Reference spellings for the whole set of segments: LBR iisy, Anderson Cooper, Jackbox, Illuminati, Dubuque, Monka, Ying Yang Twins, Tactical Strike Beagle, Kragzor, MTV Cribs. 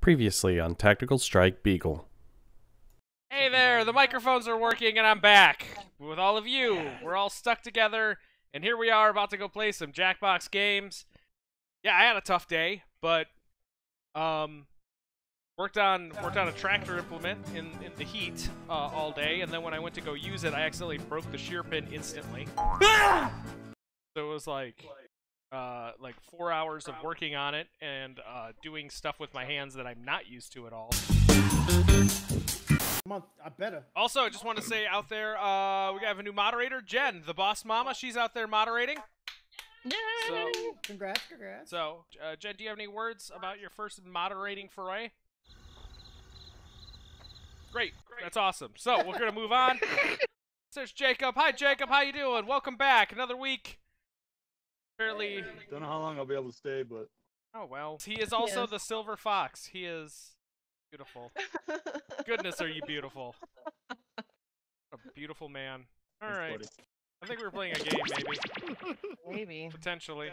Previously on Tactical Strike Beagle. Hey there, the microphones are working and I'm back with all of you. We're all stuck together and here we are about to go play some Jackbox games. Yeah, I had a tough day, but worked on a tractor implement in the heat all day, and then when I went to go use it, I accidentally broke the shear pin instantly. So it was like 4 hours of working on it and doing stuff with my hands that I'm not used to at all. Also, I just want to say out there, we have a new moderator, Jen, the boss mama. She's out there moderating. Yay! So, congrats. So, Jen, do you have any words about your first moderating foray? Great. That's awesome. So, we're going to move on. There's Jacob. Hi, Jacob. How you doing? Welcome back. Another week. Apparently, don't know how long I'll be able to stay, but oh well. He is also the silver fox. He is beautiful. Goodness, are you beautiful? A beautiful man. All right, buddy. I think we were playing a game, maybe. Maybe. Potentially.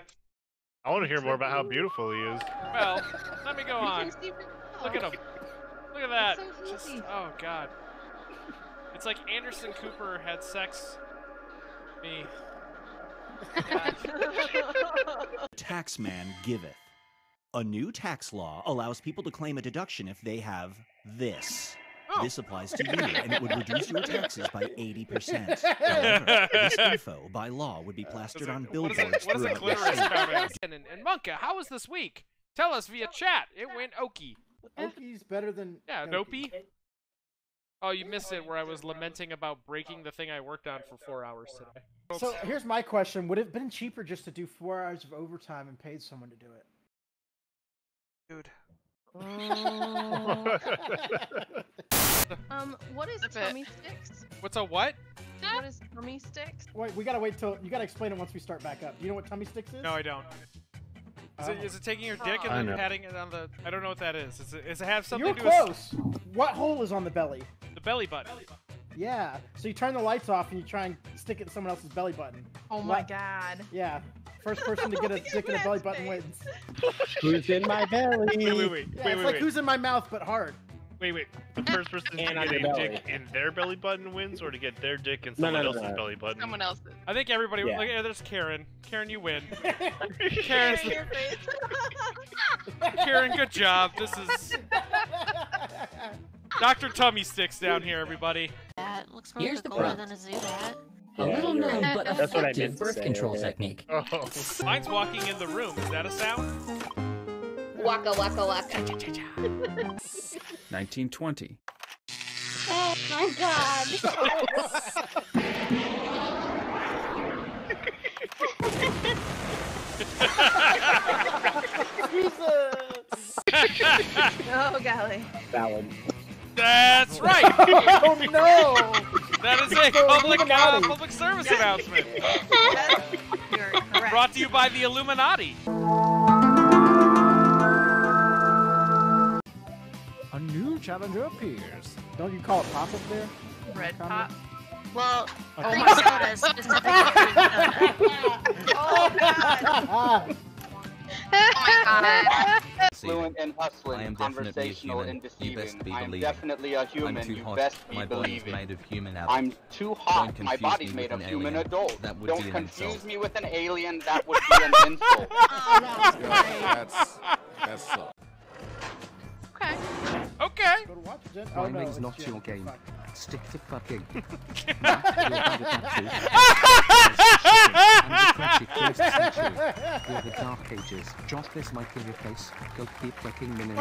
I want to hear more about how beautiful he is. Well, let me go on. Look at him. Look at that. So just, oh god. It's like Anderson Cooper had sex with me. Taxman giveth. A new tax law allows people to claim a deduction if they have this. Oh. This applies to you, and it would reduce your taxes by 80%. However, this info by law would be plastered on billboards throughout the state. And Monka, how was this week? Tell us via chat. It went okie. Okie's better than Nopey. Oh, you missed it where I was lamenting about breaking the thing I worked on for 4 hours today. So here's my question. Would it have been cheaper just to do 4 hours of overtime and paid someone to do it? Dude. What is tummy sticks? What's a what? What is tummy sticks? Wait, we gotta wait till, you gotta explain it once we start back up. Do you know what tummy sticks is? No, I don't. Is it taking your dick and then patting it on the... I don't know what that is. Does it have something to do with... You're close! What hole is on the belly? The belly button. Yeah. So you turn the lights off and you try and stick it in someone else's belly button. Oh my god. Yeah. First person to get a stick in a belly button wins. Who's in my belly? Wait. Yeah, it's like who's in my mouth but hard. Wait. The first person to get a dick in their belly button wins, or to get their dick in someone else's belly button? Someone else's. I think everybody... Yeah. Like, yeah, there's Karen. Karen, you win. Karen's... Karen, good job. This is... Dr. Tummy Sticks down here, everybody. That looks more cooler than a zoo bat. A little known but effective birth control technique. Oh. Mine's walking in the room. Is that a sound? Waka waka waka. 1920. Oh my god! Jesus! Oh golly. That one. That's right. Oh no! That is a public service announcement. Brought to you by the Illuminati. A new challenger appears. Don't you call it pop up there? Red pop. Well, my sodas. Oh god. Oh my god. Fluent and hustling, conversational and deceiving. I'm definitely a human. You best be believing. I'm too hot. My body's made of human adult. Don't confuse me with an alien. That would be an insult. That's okay. Timing's not your game. Stick to fucking. You're the Dark Ages. Drop this mic in your face. Go keep fucking minimum.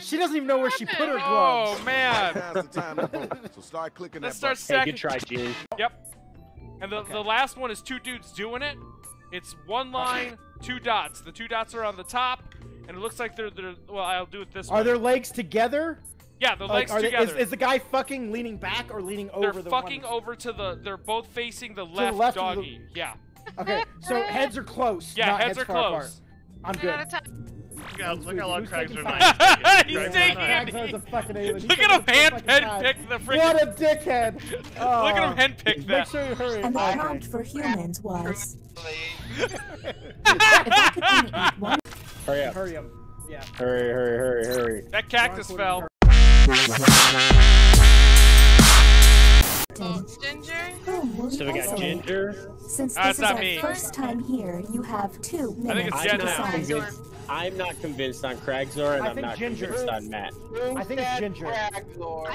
She doesn't even know where she put her gloves. Oh man. So start clicking. Let's start stacking. Good try, G. Yep. And the last one is two dudes doing it. It's one line, two dots. The two dots are on the top, and it looks like they're well, I'll do it this way. Are their legs together? Yeah, the legs together. Is the guy fucking leaning back or leaning over? They're fucking over to the... They're both facing the left doggy. Yeah. Okay, so heads are close. Yeah, heads are close. I'm good. Look how long Craig's reminded. He's taking it. Look at him handpick the freaking. What a dickhead! Look at him handpick that. Make sure you hurry. And the prompt for humans was. Hurry up! Hurry up! Yeah. Hurry! Hurry! Hurry! Hurry! That cactus fell. Ginger? So we got Ginger. Since this is our first time here, you have 2 minutes to decide. I'm not convinced on Kragzor, and I'm not convinced on Matt. I think it's Ginger. I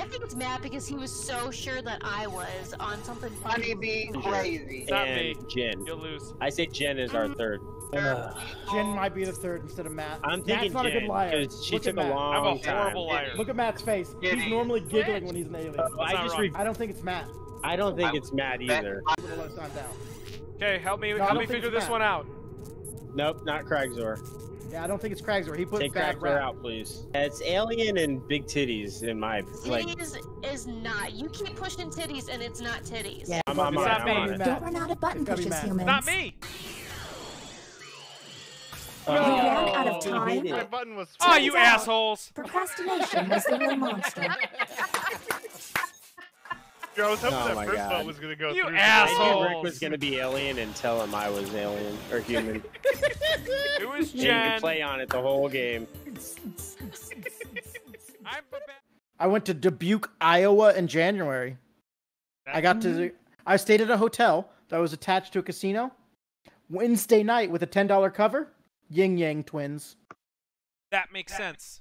think it's Matt because he was so sure that I was on something funny. Being crazy. And Jen. You'll lose. I say Jen is our third. Jen might be the third instead of Matt. I'm thinking Jen. Matt's not a good liar. She took a long time. I'm a horrible liar. Look at Matt's face. He's normally giggling when he's an alien. I don't think it's Matt. I don't think it's Matt either. Okay, help me figure this one out. Nope, not Kragzor. Yeah, I don't think it's Kragzor. He put Kragzor out, please. Yeah, it's alien and big titties in my like. Titties is not. You keep pushing titties and it's not titties. Yeah, I'm on it. Don't run out of button pushes, humans. Not me. We ran out of time. My button was. Oh, you assholes! Procrastination was the real monster. I was hoping that first one was gonna go. You assholes! I knew Rick was gonna be alien and tell him I was alien or human. It was Jen. You could play on it the whole game. I went to Dubuque, Iowa in January. I stayed at a hotel that was attached to a casino. Wednesday night with a $10 cover. Ying Yang Twins. That makes sense.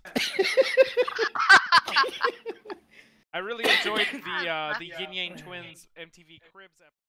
I really enjoyed the Ying Yang Twins MTV Cribs episode.